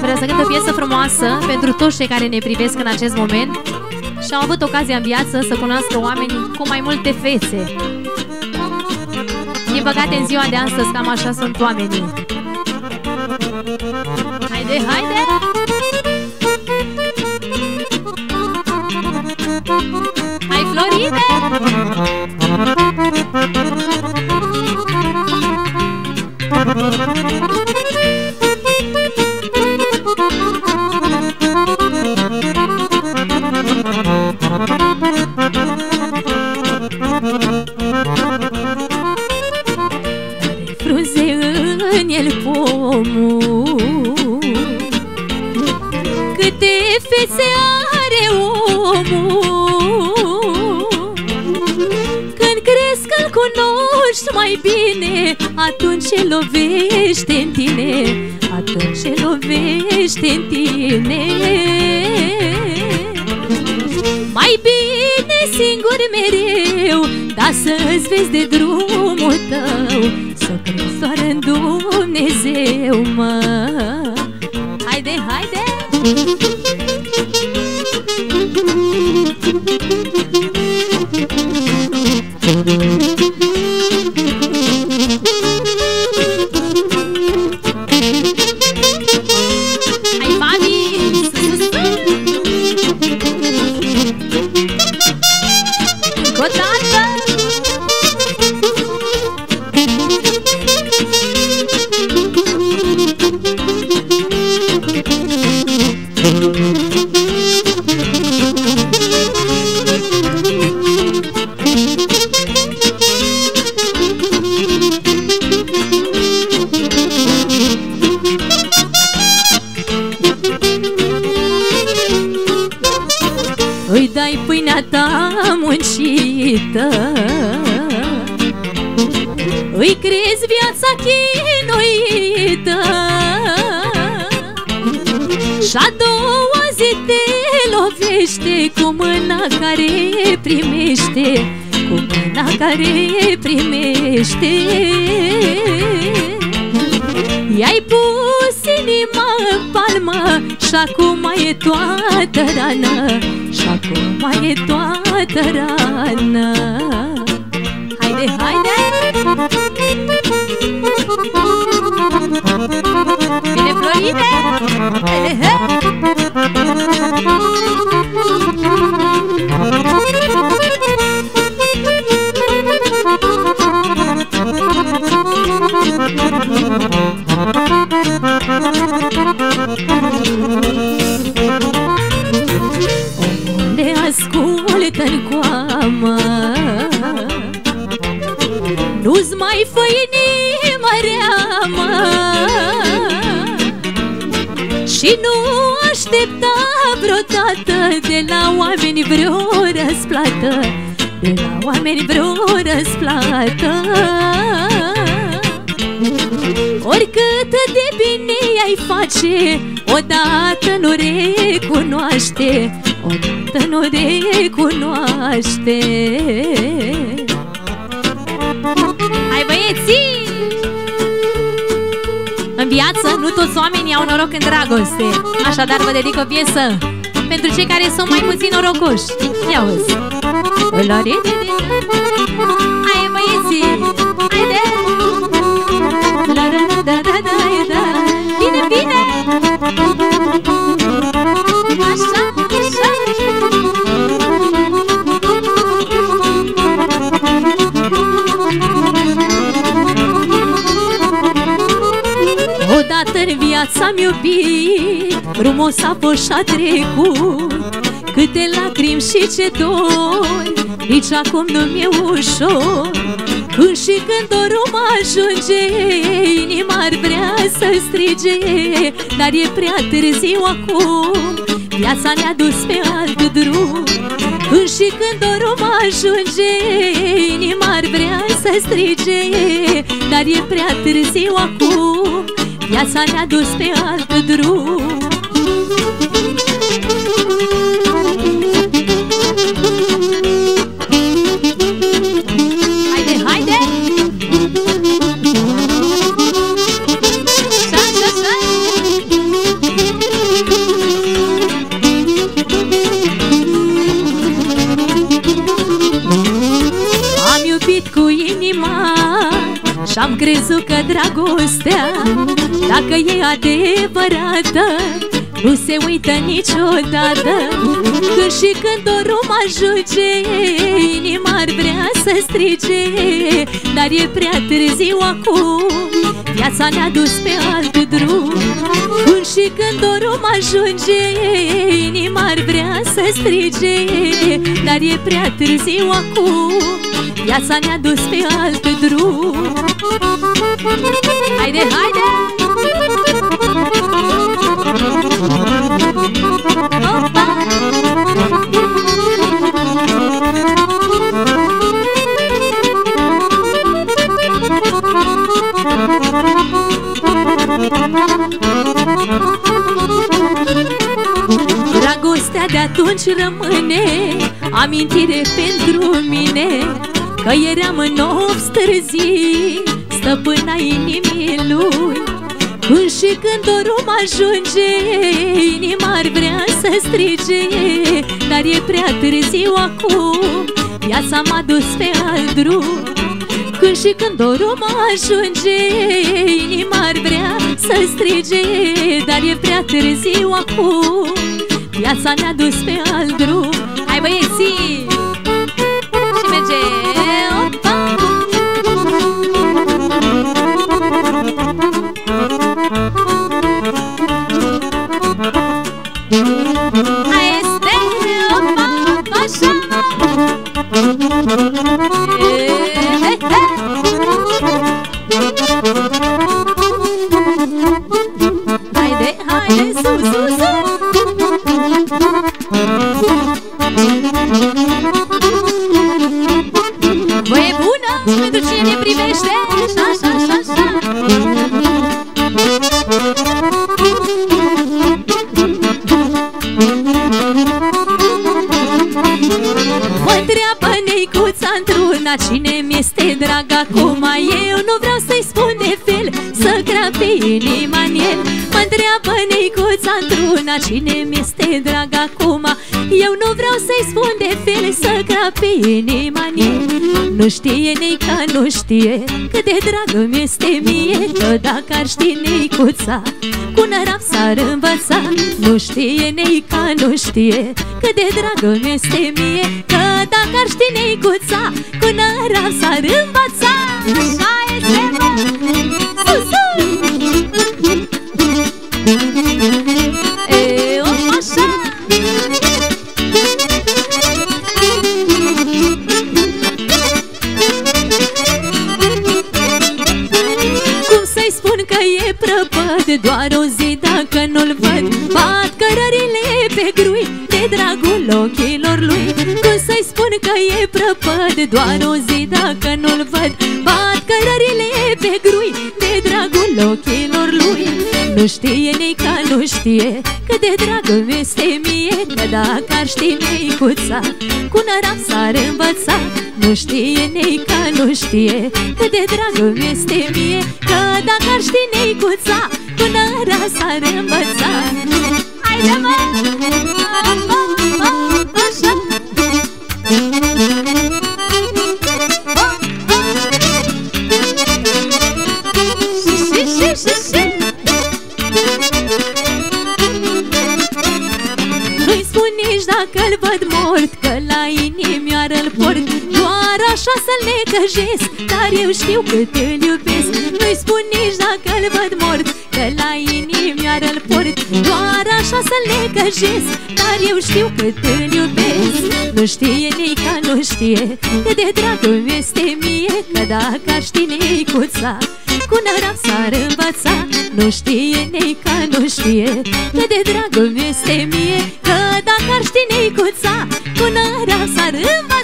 Vreau să cânt o piesă frumoasă pentru toți cei care ne privesc în acest moment și au avut ocazia în viață să cunoască oamenii cu mai multe fețe. Din păcate, în ziua de astăzi, cam așa sunt oamenii. Haide, haide! Hai, Florine! Frunze în el pomul, câte fețe are omul. Când crezi că-l cunoști mai bine, atunci lovește în tine, atunci lovește în tine. Mai bine singur mereu, dar să-ți vezi de drumul tău, să crezi doar în Dumnezeu, mă. Haide, haide! Îi dai pâinea ta muncită, îi crezi viața chinuită, și-a doua zi te lovește cu mâna care primește, cu mâna care primește. I-ai pus inima în palmă și acum mai e toată rană, și acum mai e toată rană. Haide, haide! Bine, Florine! Haide, omule, ascultă-n coamă, nu-ți mai fă inima reamă, și nu aștepta vreodată de la oameni vreo răsplată, de la oameni vreo răsplată. Oricât de bine ai face, odată nu recunoaște, odată nu recunoaște. Hai, băieții! În viață nu toți oamenii au noroc în dragoste, așadar vă dedic o piesă pentru cei care sunt mai puțin norocoși. Ia auzi! Hai, băieții! Haide! Bine, bine! Așa, așa! Odată-n viața-mi iubit, frumos a fost și-a trecut, câte lacrimi și ce dor, nici acum nu mi-e ușor. Când și când dorul mă ajunge, inima ar vrea să-l strige, dar e prea târziu acum, viața ne-a dus pe alt drum. Când și când dorul mă ajunge, inima ar vrea să-l strige, dar e prea târziu acum, viața ne-a dus pe alt drum. inima și-am crezut că dragostea, dacă e adevărată, nu se uită niciodată. Când și când dorul mă ajunge, inima ar vrea să strige, dar e prea târziu acum, viața ne-a dus pe alt drum. Când și când dorul mă ajunge, inima ar vrea să strige, dar e prea târziu acum, viața ne-a dus pe alt drum. Haide, haide! Dragostea de atunci rămâne amintire pentru mine, că eram în nopți târzii, stăpâna inimii lui. Când și când dorul mă ajunge, inima ar vrea să strige, dar e prea târziu acum, viața m-a dus pe alt drum. Când și când dorul mă ajunge, inima ar vrea să strige, dar e prea târziu acum, viața ne-a dus pe alt drum. Hai băieții! Și merge! Opa! Hai este! Opa! Așa! Haide, haide! Sus, sus, sus! Cine mi-este drag acum, eu nu vreau să-i spun de fel, să crape inima în el. Mă-ntreabă Neicuța într-una, cine mi-este drag acum, eu nu vreau să-i spun de fel, să crape inima în el. Nu știe Neica, nu știe cât de dragă mi-este mie, că dacă ar ști Neicuța, cu nărap s-ar învăța. Nu știe Neica, nu știe cât de dragă mi-este mie, că dacă ar ști Neicuța, cu nărap s-ar învăța. Așa este, mă! Sus, sus! E, o, așa! Cum să-i spun că e prăpăd, doar o zi dacă nu-l văd, bat cărările pe grui de dragul ochilor lui. Cum să-i spun că e prăpăd, doar o zi dacă nu-l văd, bat cărările pe grui de dragul ochilor lui. Nu știe Neica, nu știe cât de dragă mi-este mie, că dacă ar ști Neicuța, cu nărap s-ar învăța. Nu știe Neica, nu știe cât de dragă mi-este mie, că dacă ar ști Neicuța, cu nărap s-ar învăța. Haide, mă! Așa! Dacă-l văd mort, că la inimioară-l port, doar așa să-l necăjesc, dar eu știu cât îl iubesc. Nu-i spun nici dacă-l văd mort, că la inimioară-l port, doar așa să-l necăjesc, dar eu știu cât îl iubesc. Nu știe Neica, nu știe cât de dragul este mie, că dacă ar ști Neicuța, cu nărap s-ar învăța. Nu știe Neica, nu știe cât de dragul este mie, că dacă ar ști Neicuța, cu nărap s-ar învăța.